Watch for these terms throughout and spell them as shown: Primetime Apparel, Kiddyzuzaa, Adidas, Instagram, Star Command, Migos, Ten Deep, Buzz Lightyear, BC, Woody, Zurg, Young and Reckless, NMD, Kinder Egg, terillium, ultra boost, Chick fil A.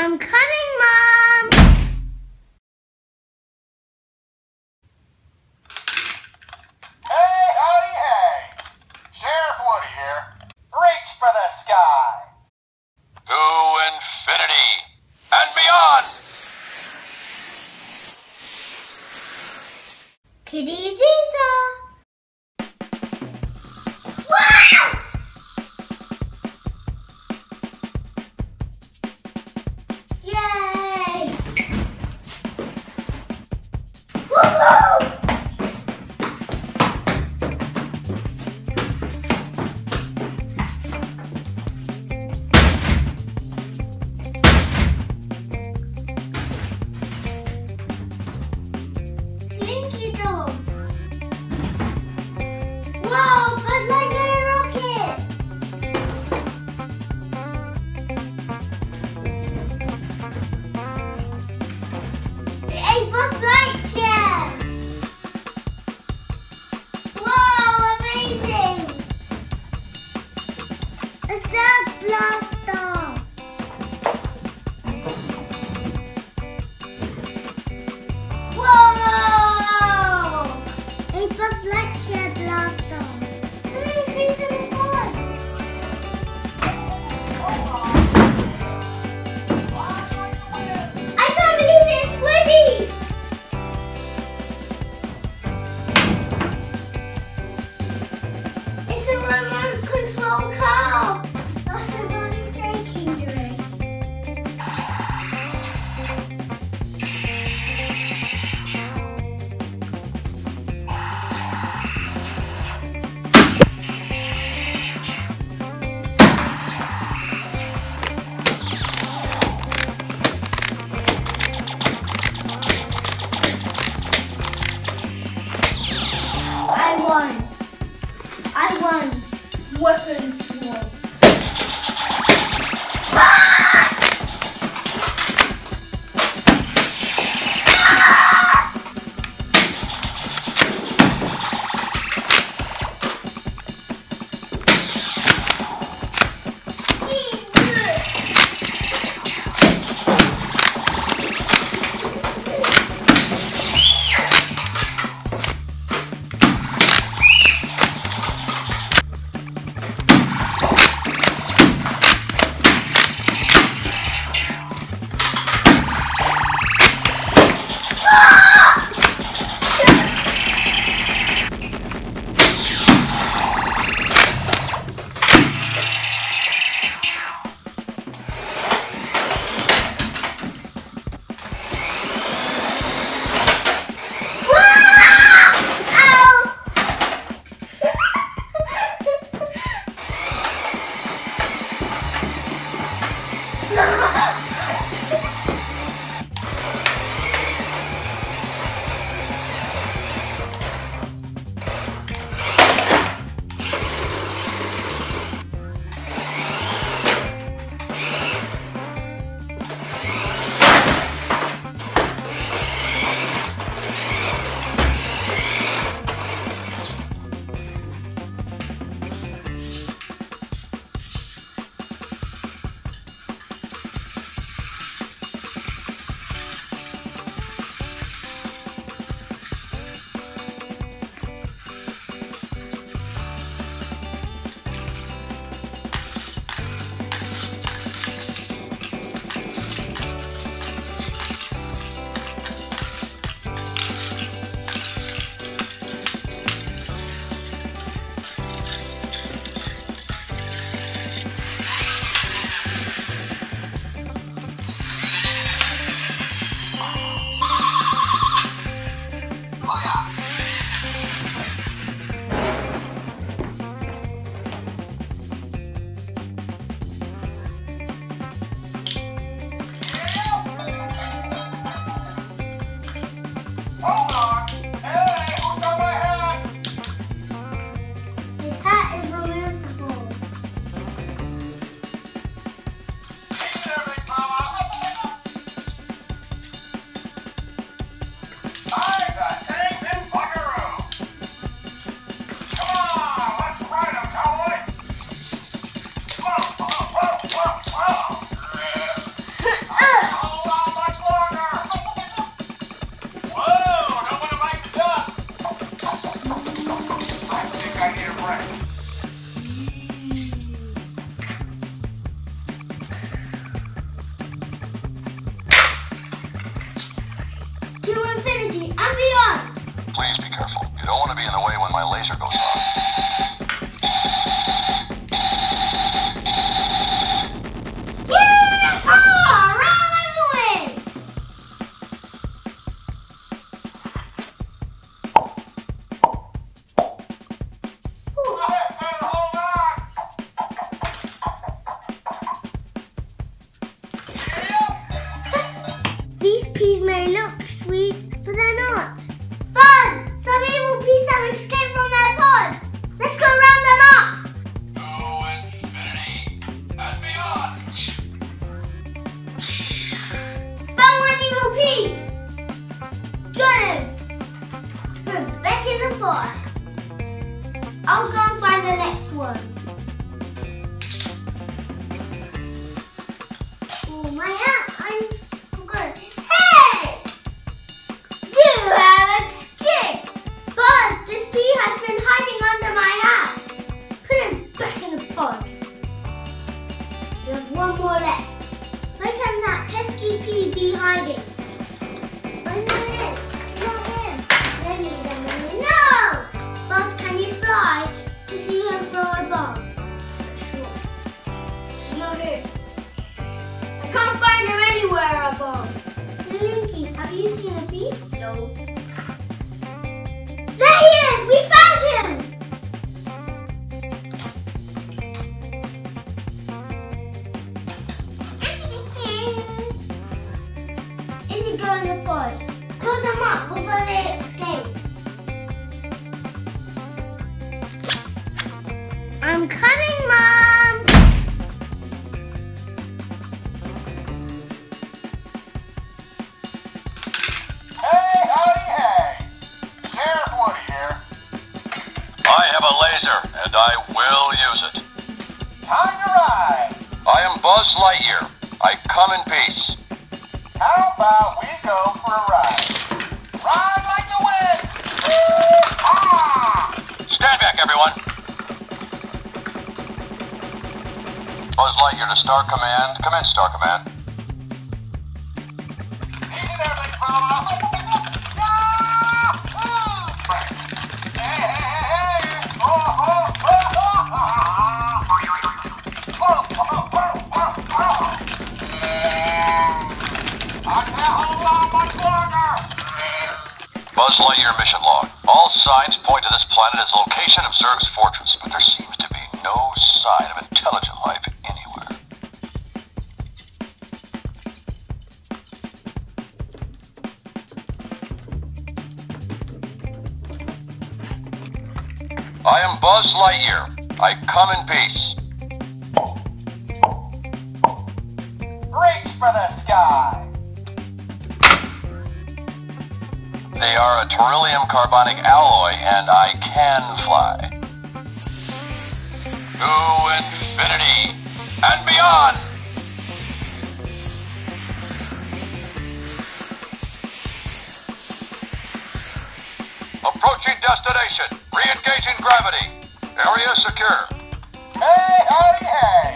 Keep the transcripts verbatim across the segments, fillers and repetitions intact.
I'm coming, Mom! Hey, howdy, hey! Sheriff Woody here. Reach for the sky! To infinity and beyond! Kiddyzuzaa! Thank you, though. Don't want to be in the way when my laser goes off. Yeah! Run away! These peas may look sweet, but they're not. Buzz, some evil peas have escaped from their pod. Let's go round them up. To infinity and beyond. Found one evil pea. Got him. Put him back in the pot. I'll go and find the next one. Oh, my hat. I'm hiding. Oh, not him. Not him. Maybe he's a minion. No! Buzz, can you fly to see him throw a bomb? Sure. He's not here. I can't find him anywhere, a bomb. So, Linky, have you seen a bee? No. There he is! We found him! Pull them up before they escape. I'm coming, Mom! Hey, howdy, hey! Here's Woody here. I have a laser, and I will use it. Time to ride! I am Buzz Lightyear. I come in peace. How about we go for a ride? Ride like the wind! Yee-haw! Stand back, everyone. Buzz Lightyear to Star Command. Come in, Star Command. Easy there, big fella. Hey, hey, hey! Oh, oh, oh, oh, oh, oh, oh, oh, oh, oh, oh. I can't hold on much longer! Buzz Lightyear mission log. All signs point to this planet as location of Zurg's fortress, but there seems to be no sign of intelligent life anywhere. I am Buzz Lightyear. I come in peace. Reach for the sky! They are a terillium carbonic alloy, and I can fly. To infinity and beyond! Approaching destination. Re-engaging gravity. Area secure. Hey, howdy, hey!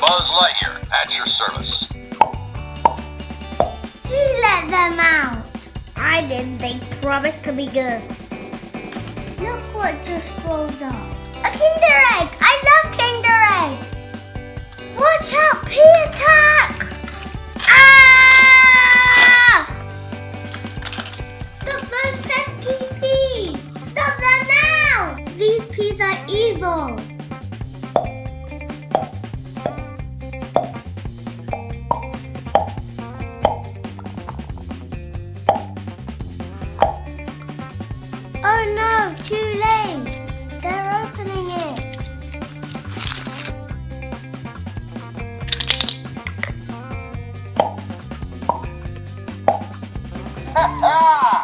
Buzz Lightyear, at your service. Let them out. I didn't think promised to be good. Look what just rolls up. A Kinder Egg! I love Kinder Eggs! Watch out, pea attack! Ah! Stop those pesky peas! Stop them now! These peas are evil.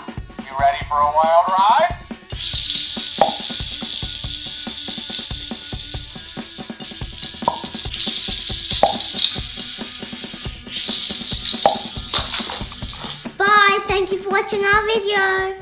You ready for a wild ride? Bye! Thank you for watching our video.